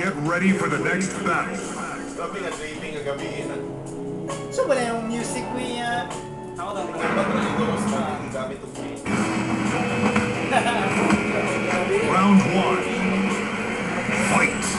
Get ready for the next battle. C'è pure un music qui, eh? Round one. Fight.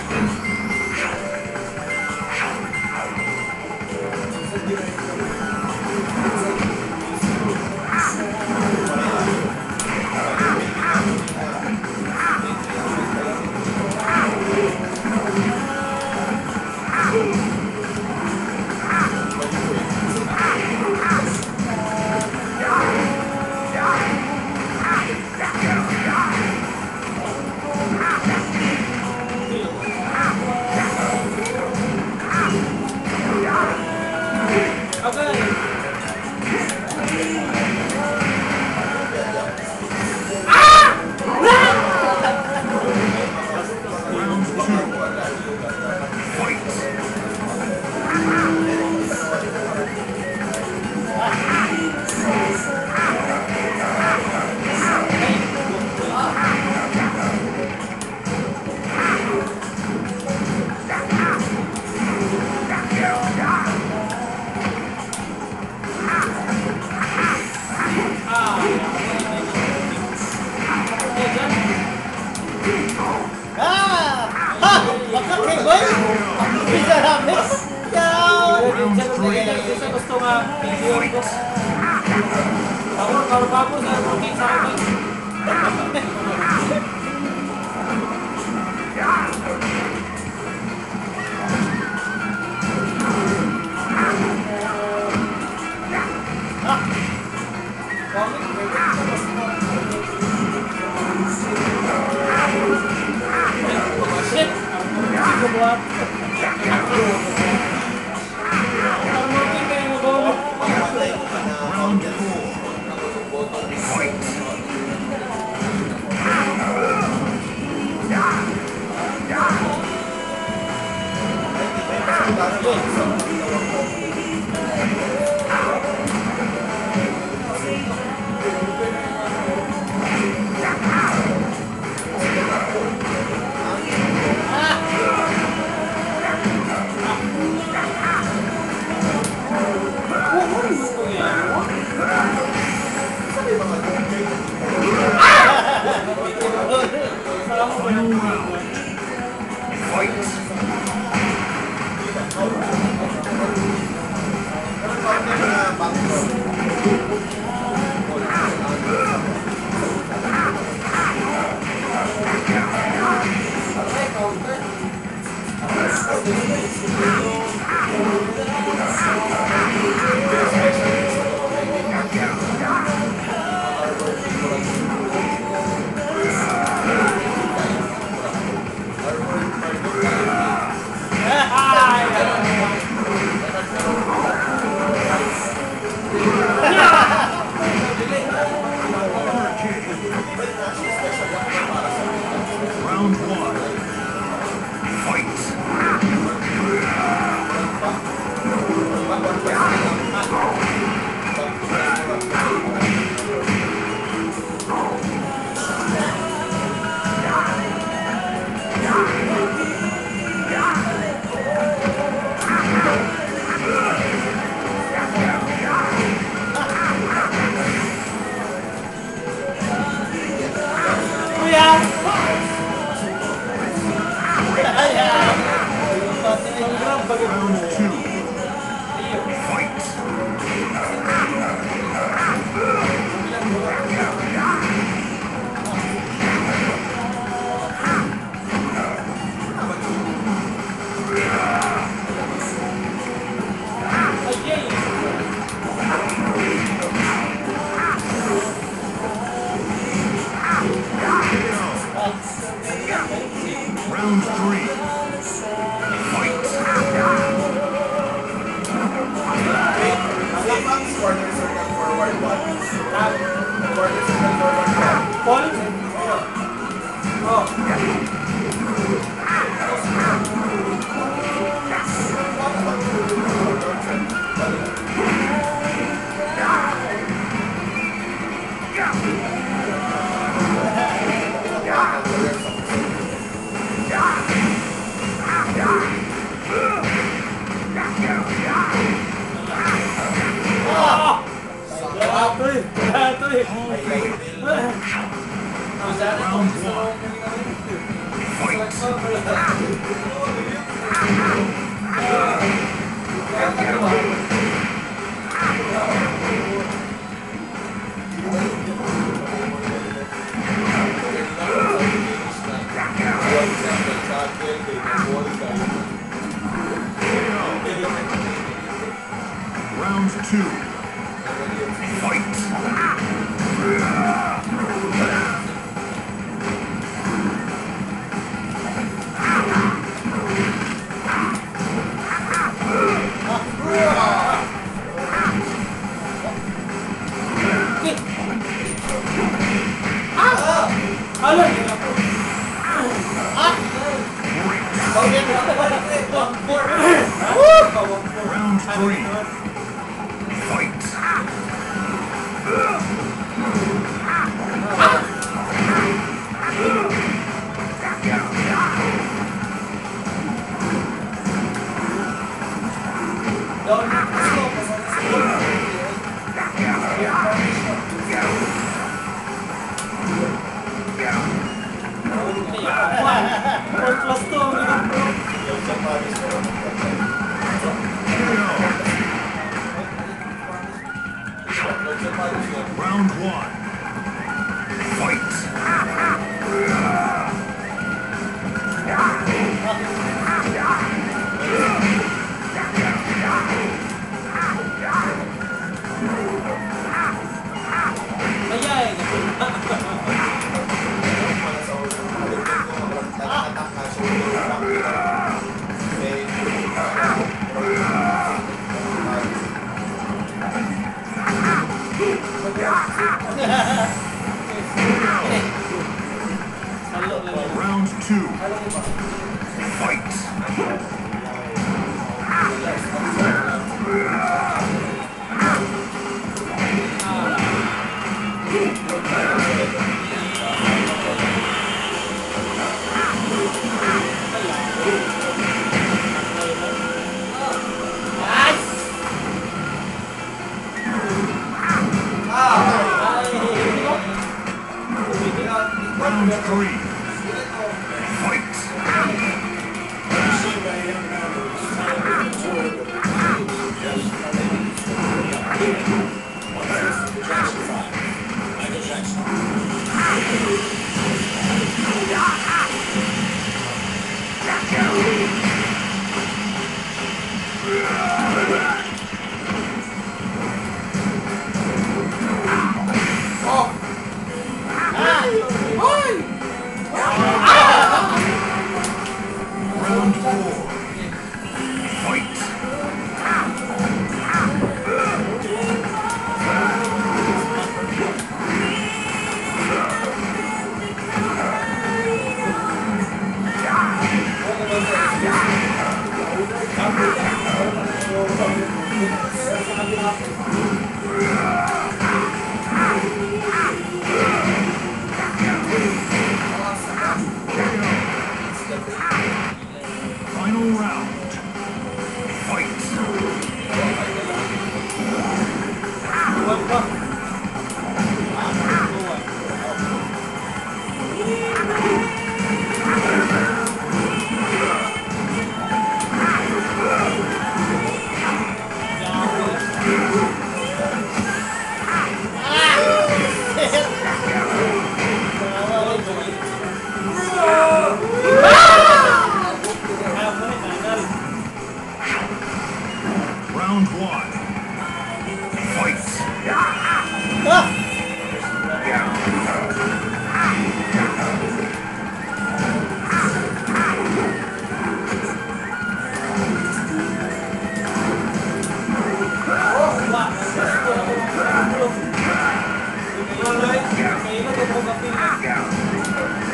Go.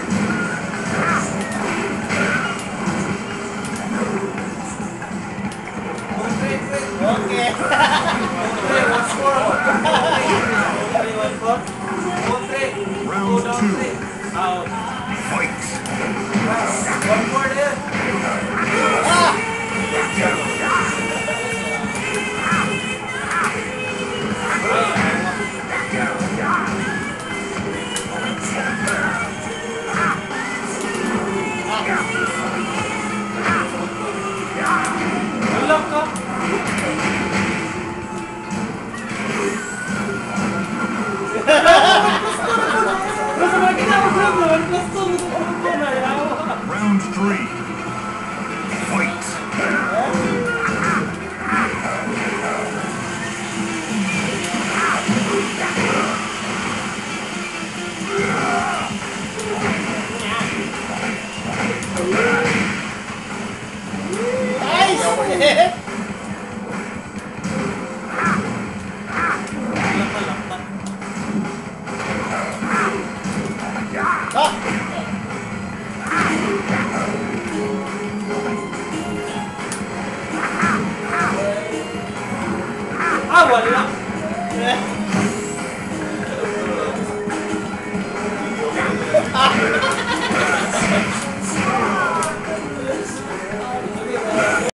Round 3. ¡Vale, va!